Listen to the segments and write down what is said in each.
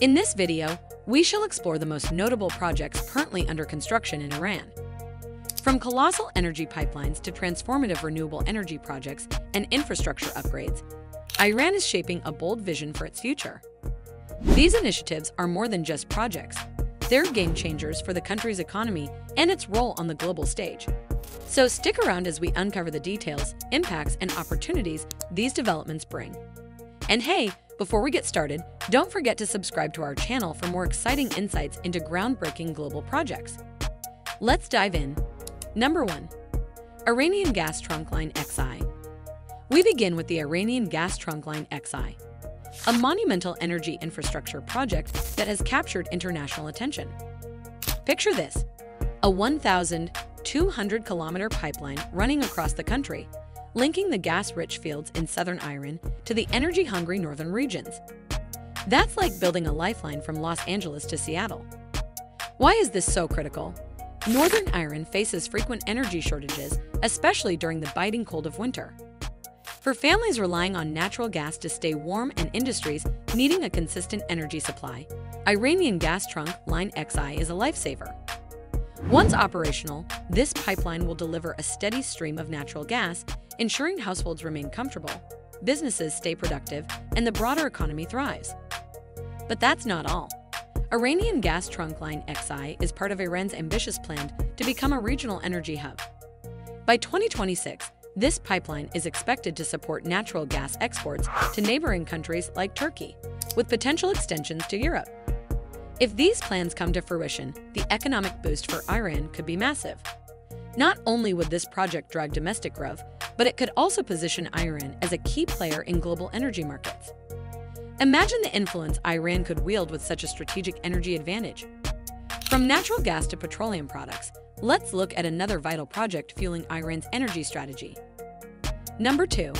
In this video, we shall explore the most notable projects currently under construction in Iran. From colossal energy pipelines to transformative renewable energy projects and infrastructure upgrades, Iran is shaping a bold vision for its future. These initiatives are more than just projects. They're game changers for the country's economy and its role on the global stage. So stick around as we uncover the details, impacts, and opportunities these developments bring. And hey, before we get started, don't forget to subscribe to our channel for more exciting insights into groundbreaking global projects. Let's dive in. Number 1. Iranian Gas Trunkline XI. We begin with the Iranian Gas Trunkline XI, a monumental energy infrastructure project that has captured international attention. Picture this: a 1,200-kilometer pipeline running across the country, linking the gas-rich fields in southern Iran to the energy-hungry northern regions. That's like building a lifeline from Los Angeles to Seattle. Why is this so critical? Northern Iran faces frequent energy shortages, especially during the biting cold of winter. For families relying on natural gas to stay warm and industries needing a consistent energy supply, Iranian Gas Trunkline XI is a lifesaver. Once operational, this pipeline will deliver a steady stream of natural gas, ensuring households remain comfortable, businesses stay productive, and the broader economy thrives. But that's not all. Iranian Gas Trunkline XI is part of Iran's ambitious plan to become a regional energy hub. By 2026, this pipeline is expected to support natural gas exports to neighboring countries like Turkey, with potential extensions to Europe. If these plans come to fruition, the economic boost for Iran could be massive. Not only would this project drive domestic growth, but it could also position Iran as a key player in global energy markets. Imagine the influence Iran could wield with such a strategic energy advantage. From natural gas to petroleum products, let's look at another vital project fueling Iran's energy strategy. Number 2.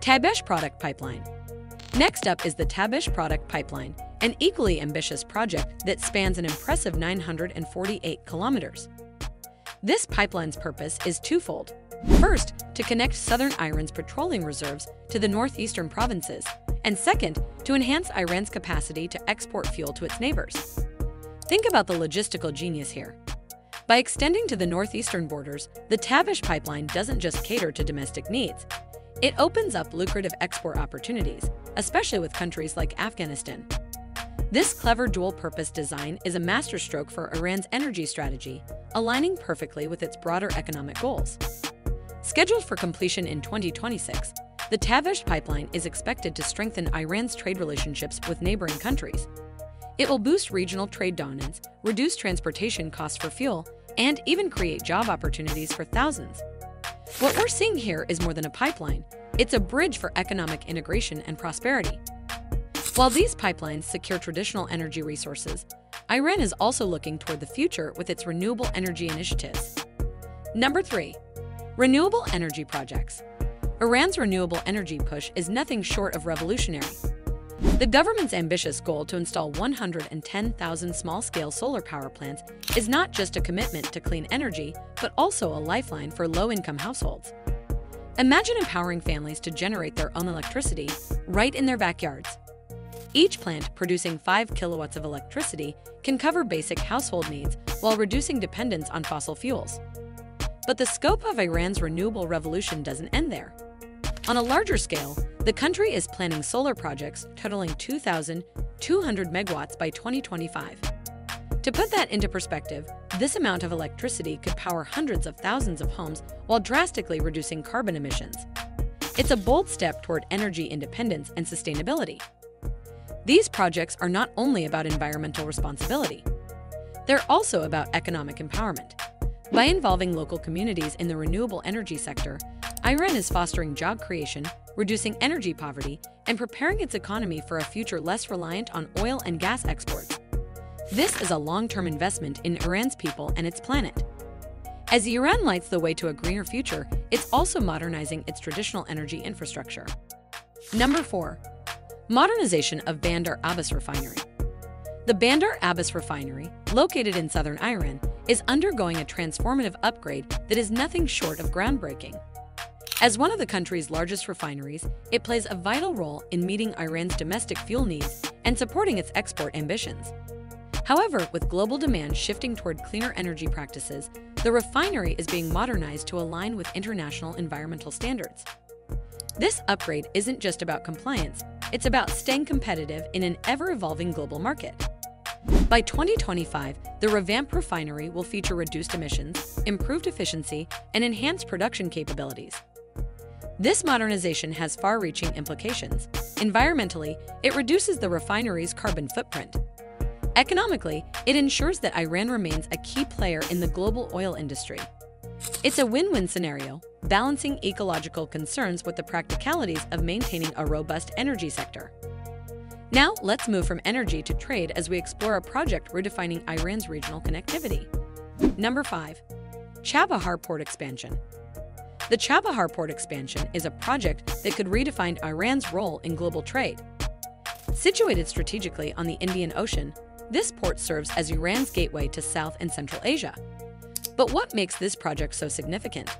Tabesh Product Pipeline. Next up is the Tabesh Product Pipeline, an equally ambitious project that spans an impressive 948 kilometers. This pipeline's purpose is twofold. First, to connect southern Iran's petroleum reserves to the northeastern provinces, and second, to enhance Iran's capacity to export fuel to its neighbors. Think about the logistical genius here. By extending to the northeastern borders, the Tabesh pipeline doesn't just cater to domestic needs. It opens up lucrative export opportunities, especially with countries like Afghanistan. This clever dual-purpose design is a masterstroke for Iran's energy strategy, aligning perfectly with its broader economic goals. Scheduled for completion in 2026, the Tabesh pipeline is expected to strengthen Iran's trade relationships with neighboring countries. It will boost regional trade dominance, reduce transportation costs for fuel, and even create job opportunities for thousands. What we're seeing here is more than a pipeline. It's a bridge for economic integration and prosperity. While these pipelines secure traditional energy resources, Iran is also looking toward the future with its renewable energy initiatives. Number 3. Renewable energy projects. Iran's renewable energy push is nothing short of revolutionary. The government's ambitious goal to install 110,000 small-scale solar power plants is not just a commitment to clean energy, but also a lifeline for low-income households. Imagine empowering families to generate their own electricity right in their backyards. Each plant producing 5 kilowatts of electricity can cover basic household needs while reducing dependence on fossil fuels. But the scope of Iran's renewable revolution doesn't end there. On a larger scale, the country is planning solar projects totaling 2,200 megawatts by 2025. To put that into perspective, this amount of electricity could power hundreds of thousands of homes while drastically reducing carbon emissions. It's a bold step toward energy independence and sustainability. These projects are not only about environmental responsibility. They're also about economic empowerment. By involving local communities in the renewable energy sector, Iran is fostering job creation, reducing energy poverty, and preparing its economy for a future less reliant on oil and gas exports. This is a long-term investment in Iran's people and its planet. As Iran lights the way to a greener future, it's also modernizing its traditional energy infrastructure. Number 4. Modernization of Bandar Abbas Refinery. The Bandar Abbas Refinery, located in southern Iran, is undergoing a transformative upgrade that is nothing short of groundbreaking. As one of the country's largest refineries, it plays a vital role in meeting Iran's domestic fuel needs and supporting its export ambitions. However, with global demand shifting toward cleaner energy practices, the refinery is being modernized to align with international environmental standards. This upgrade isn't just about compliance, it's about staying competitive in an ever-evolving global market. By 2025, the revamped refinery will feature reduced emissions, improved efficiency, and enhanced production capabilities. This modernization has far-reaching implications. Environmentally, it reduces the refinery's carbon footprint. Economically, it ensures that Iran remains a key player in the global oil industry. It's a win-win scenario, balancing ecological concerns with the practicalities of maintaining a robust energy sector. Now, let's move from energy to trade as we explore a project redefining Iran's regional connectivity. Number 5. Chabahar Port Expansion. The Chabahar Port Expansion is a project that could redefine Iran's role in global trade. Situated strategically on the Indian Ocean, this port serves as Iran's gateway to South and Central Asia. But what makes this project so significant?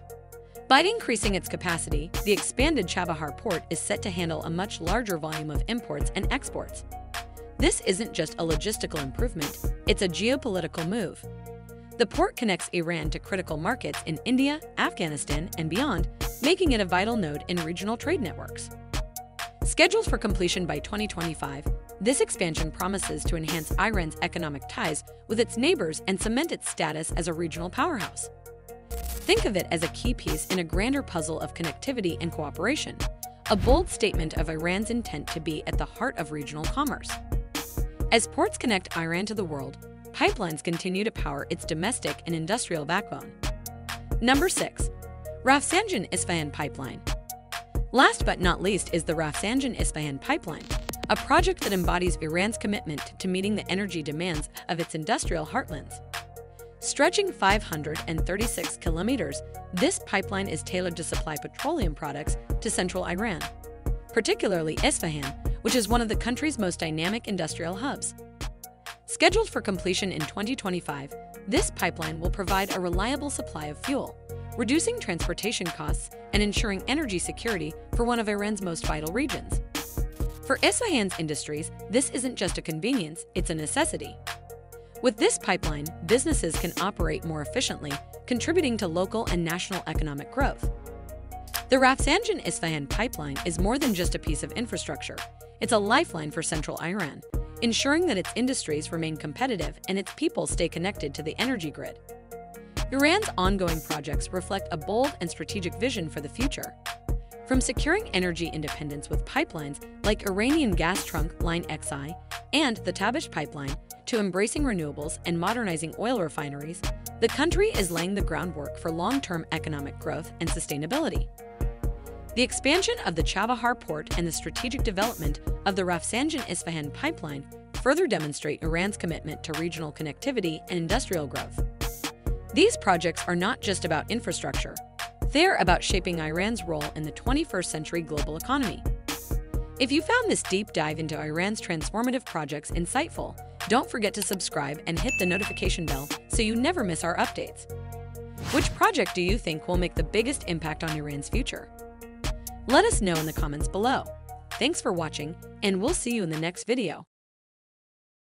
By increasing its capacity, the expanded Chabahar port is set to handle a much larger volume of imports and exports. This isn't just a logistical improvement, it's a geopolitical move. The port connects Iran to critical markets in India, Afghanistan, and beyond, making it a vital node in regional trade networks. Scheduled for completion by 2025, this expansion promises to enhance Iran's economic ties with its neighbors and cement its status as a regional powerhouse. Think of it as a key piece in a grander puzzle of connectivity and cooperation, a bold statement of Iran's intent to be at the heart of regional commerce. As ports connect Iran to the world, pipelines continue to power its domestic and industrial backbone. Number 6. Rafsanjan-Isfahan Pipeline. Last but not least is the Rafsanjan-Isfahan Pipeline, a project that embodies Iran's commitment to meeting the energy demands of its industrial heartlands. Stretching 536 kilometers, this pipeline is tailored to supply petroleum products to central Iran, particularly Isfahan, which is one of the country's most dynamic industrial hubs. Scheduled for completion in 2025, this pipeline will provide a reliable supply of fuel, reducing transportation costs and ensuring energy security for one of Iran's most vital regions. For Isfahan's industries, this isn't just a convenience, it's a necessity. With this pipeline, businesses can operate more efficiently, contributing to local and national economic growth. The Rafsanjan-Isfahan pipeline is more than just a piece of infrastructure. It's a lifeline for central Iran, ensuring that its industries remain competitive and its people stay connected to the energy grid. Iran's ongoing projects reflect a bold and strategic vision for the future. From securing energy independence with pipelines like Iranian Gas Trunkline XI and the Tabesh Pipeline, to embracing renewables and modernizing oil refineries, the country is laying the groundwork for long-term economic growth and sustainability. The expansion of the Chabahar port and the strategic development of the Rafsanjan-Isfahan pipeline further demonstrate Iran's commitment to regional connectivity and industrial growth. These projects are not just about infrastructure. They're about shaping Iran's role in the 21st century global economy. If you found this deep dive into Iran's transformative projects insightful, don't forget to subscribe and hit the notification bell so you never miss our updates. Which project do you think will make the biggest impact on Iran's future? Let us know in the comments below. Thanks for watching, and we'll see you in the next video.